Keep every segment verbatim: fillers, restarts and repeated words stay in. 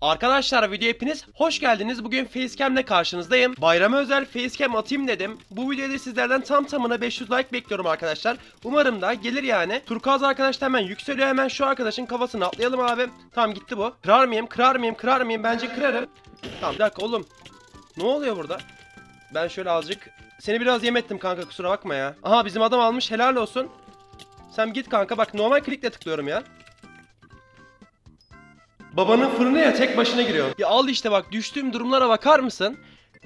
Arkadaşlar video hepiniz hoş geldiniz. Bugün facecam ile karşınızdayım. Bayrama özel facecam atayım dedim. Bu videoda sizlerden tam tamına beş yüz like bekliyorum arkadaşlar. Umarım da gelir yani. Turkuaz arkadaş da hemen yükseliyor. Hemen şu arkadaşın kafasını atlayalım abi. Tamam gitti bu. Kırar mıyım? Kırar mıyım? Kırar mıyım? Bence kırarım. Tamam bir dakika oğlum. Ne oluyor burada? Ben şöyle azıcık... Seni biraz yem ettim kanka, kusura bakma ya. Aha bizim adam almış, helal olsun. Sen git kanka, bak normal klikle tıklıyorum ya. Babanın fırını ya, tek başına giriyor. Ya al işte, bak düştüğüm durumlara bakar mısın?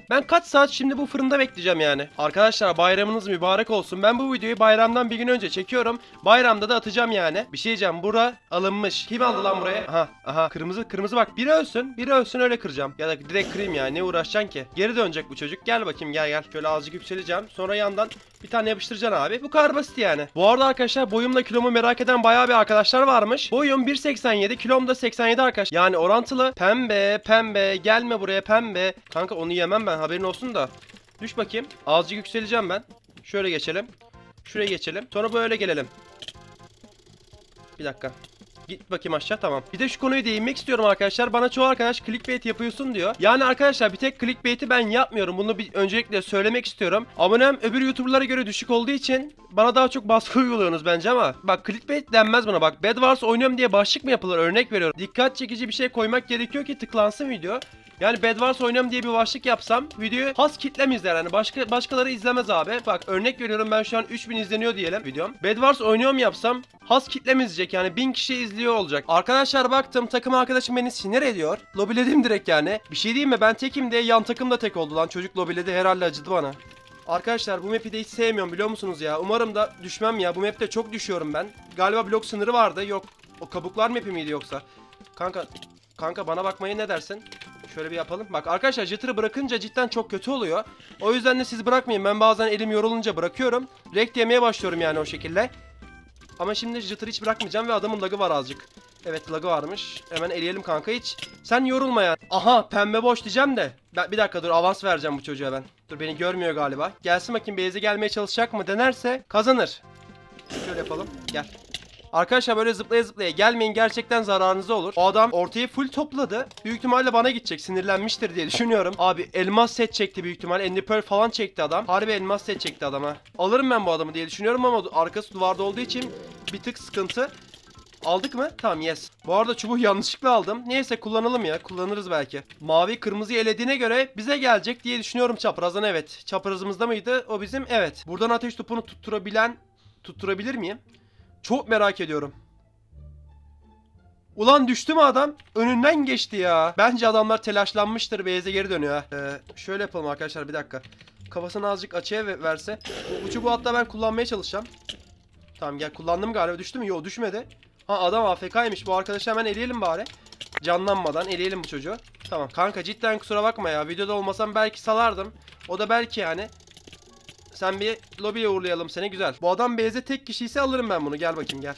Ben kaç saat şimdi bu fırında bekleyeceğim yani. Arkadaşlar bayramınız mübarek olsun. Ben bu videoyu bayramdan bir gün önce çekiyorum. Bayramda da atacağım yani. Bir şey diyeceğim, bura alınmış. Kim aldı lan buraya? Aha aha kırmızı kırmızı, bak biri ölsün. Biri ölsün öyle kıracağım. Ya da direkt kırayım yani, ne uğraşacaksın ki? Geri dönecek bu çocuk. Gel bakayım, gel gel. Şöyle azıcık yükseleceğim. Sonra yandan bir tane yapıştıracaksın abi. Bu kadar basit yani. Bu arada arkadaşlar boyumla kilomu merak eden bayağı bir arkadaşlar varmış. Boyum bir seksen yedi, kilom da seksen yedi arkadaşlar. Yani orantılı. Pembe pembe gelme buraya pembe. Kanka onu yemem ben. Haberin olsun da. Düş bakayım. Azıcık yükseleceğim ben. Şöyle geçelim. Şuraya geçelim. Sonra böyle gelelim. Bir dakika. Git bakayım aşağı, tamam. Bir de şu konuyu değinmek istiyorum arkadaşlar. Bana çoğu arkadaş clickbait yapıyorsun diyor. Yani arkadaşlar bir tek clickbait'i ben yapmıyorum. Bunu bir öncelikle söylemek istiyorum. Abonem öbür youtuberlara göre düşük olduğu için bana daha çok baskı uyguluyorsunuz bence ama. Bak clickbait denmez buna bak. Bedwars oynuyorum diye başlık mı yapılır, örnek veriyorum. Dikkat çekici bir şey koymak gerekiyor ki tıklansın video. Yani Bedwars oynuyorum diye bir başlık yapsam videoyu has kitlem izler yani, başka başkaları izlemez abi. Bak örnek veriyorum, ben şu an üç bin izleniyor diyelim videom. Bedwars oynuyorum yapsam has kitlem izleyecek yani, bin kişi izliyor olacak. Arkadaşlar baktım takım arkadaşım beni sinir ediyor. Lobiledim direkt yani. Bir şey diyeyim mi, ben tekim de yan takım da tek oldu lan. Çocuk lobiledi herhalde, acıdı bana. Arkadaşlar bu map'i de hiç sevmiyorum biliyor musunuz ya. Umarım da düşmem ya, bu map'te çok düşüyorum ben. Galiba blok sınırı vardı, yok o kabuklar map'i miydi yoksa? Kanka, kanka bana bakmayı ne dersin? Şöyle bir yapalım. Bak arkadaşlar jitter'ı bırakınca cidden çok kötü oluyor. O yüzden de siz bırakmayın. Ben bazen elim yorulunca bırakıyorum. Rekt yemeye başlıyorum yani o şekilde. Ama şimdi jitter'ı hiç bırakmayacağım ve adamın lagı var azıcık. Evet lagı varmış. Hemen eleyelim kanka hiç. Sen yorulma yani. Aha pembe boş diyeceğim de. Ben, bir dakika dur, avans vereceğim bu çocuğa ben. Dur beni görmüyor galiba. Gelsin bakayım, base'e gelmeye çalışacak mı, denerse kazanır. Şöyle yapalım. Gel. Arkadaşlar böyle zıplaya zıplaya gelmeyin, gerçekten zararınıza olur. O adam ortayı full topladı. Büyük ihtimalle bana gidecek, sinirlenmiştir diye düşünüyorum. Abi elmas set çekti büyük ihtimal. Endy Pearl falan çekti adam. Harbi elmas set çekti adama. Alırım ben bu adamı diye düşünüyorum ama arkası duvarda olduğu için bir tık sıkıntı. Aldık mı? Tamam yes. Bu arada çubuğu yanlışlıkla aldım. Neyse kullanalım ya. Kullanırız belki. Mavi kırmızıyı elediğine göre bize gelecek diye düşünüyorum çaprazdan, evet. Çaprazımızda mıydı? O bizim, evet. Buradan ateş topunu tutturabilen... Tutturabilir miyim? Çok merak ediyorum. Ulan düştü mü adam? Önünden geçti ya. Bence adamlar telaşlanmıştır. Beyze geri dönüyor. Ee, şöyle yapalım arkadaşlar, bir dakika. Kafasını azıcık açıya verse. Bu uçu bu hatta ben kullanmaya çalışacağım. Tamam gel, kullandım galiba. Düştü mü? Yok düşmedi. Ha adam A F K'ymiş. Bu arkadaşı hemen eleyelim bari. Canlanmadan eleyelim bu çocuğu. Tamam kanka cidden kusura bakma ya. Videoda olmasam belki salardım. O da belki yani. Sen bir lobiye uğurlayalım seni, güzel. Bu adam beyze tek kişiyse alırım ben bunu. Gel bakayım gel.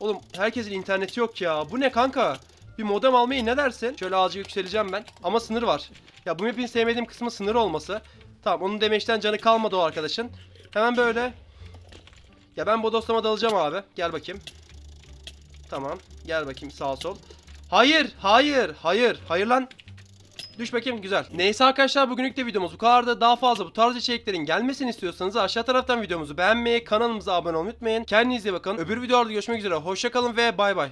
Oğlum herkesin interneti yok ya. Bu ne kanka? Bir modem almayı ne dersin? Şöyle azıcık yükseleceğim ben. Ama sınır var. Ya bu map'in sevmediğim kısmı sınır olması. Tamam onun damage'den canı kalmadı o arkadaşın. Hemen böyle. Ya ben bodoslama dalacağım abi. Gel bakayım. Tamam. Gel bakayım sağ sol. Hayır hayır hayır. Hayır lan. Düş bakayım, güzel. Neyse arkadaşlar bugünlük de videomuz bu kadar da. Daha fazla bu tarz içeriklerin gelmesini istiyorsanız aşağı taraftan videomuzu beğenmeyi, kanalımıza abone olmayı unutmayın. Kendinize iyi bakın. Öbür videolarda görüşmek üzere. Hoşça kalın ve bay bay.